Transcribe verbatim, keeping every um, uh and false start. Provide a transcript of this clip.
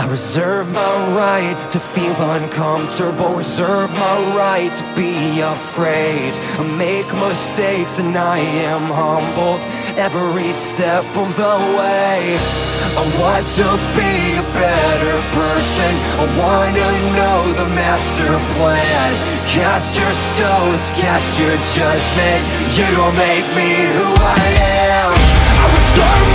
I reserve my right to feel uncomfortable, reserve my right to be afraid. I make mistakes and I am humbled every step of the way. I want to be a better person, I want to know the master plan. Cast your stones, cast your judgment, you don't make me who I am. I reserve